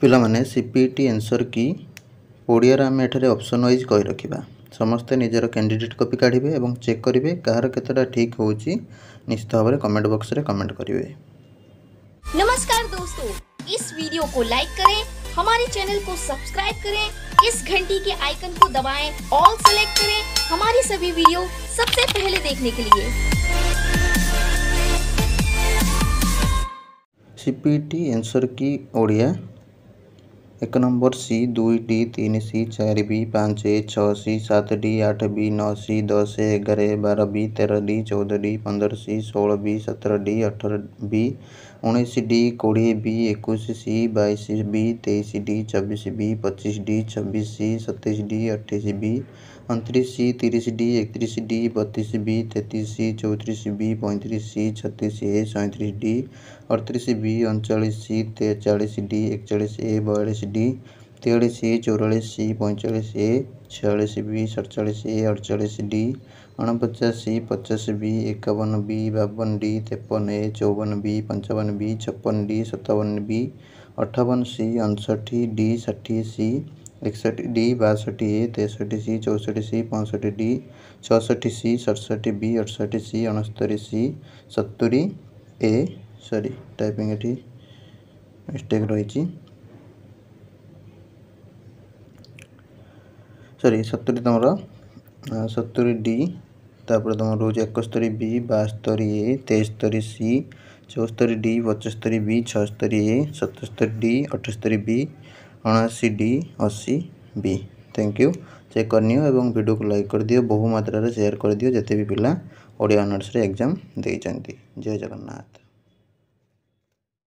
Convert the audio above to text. पिलामाने CPET answer key Odia आम एठारे option wise कही रखा समस्ते निजर कैंडिडेट कॉपी काढ़े और चेक करेंगे कहार केतटा ठीक होउची निश्चित भाव में कमेंट बॉक्स रे कमेंट करेंगे। नमस्कार दोस्तों, इस वीडियो को लाइक करें, हमारे चैनल को सब्सक्राइब करें, इस घंटी के आइकन को दबाएं, ऑल सेलेक्ट करें हमारी सभी वीडियो सबसे पहले देखने के लिए। CPET answer key Odia 1 number C 2 D 3 C 4 B 5 A 6 C 7 D 8 B 9 C 10 A 11 12 B 13 D 14 D 15 C 16 B 17 D 18 B 19 D 20 B 21 C 22 B 23 D 24 B 25 D 26 C 27 D 28 B 29 C 30 D 31 D 32 B 33 C 34 B 35 C 36 A 37 D 38 B 39 C 40 D 41 A 42 D 43 A 44 C 45 A 46 B 47 A 48 D 49 C 50 B 51 B 52 D 53 A 54 B 55 B 56 D 57 B 58 C 59 D 60 C 61 D 62 A 63 C 64 C 65 D 66 C 67 B 68 C 69 C 70 A sorry typing एटी mistake रही sorry 70 तुम 70 D तापर तुम रोज 71 B 72 A 73 C 74 D 75 B 76 A 77 D 78 B 79 D 80 B. Thank you. Check करनी हो एवं video को लाइक कर दियो, बहु मात्रा रे शेयर कर दियो, जते भी पिला ओडिया ऑनर्स रे एग्जाम दे। जय जगन्नाथ।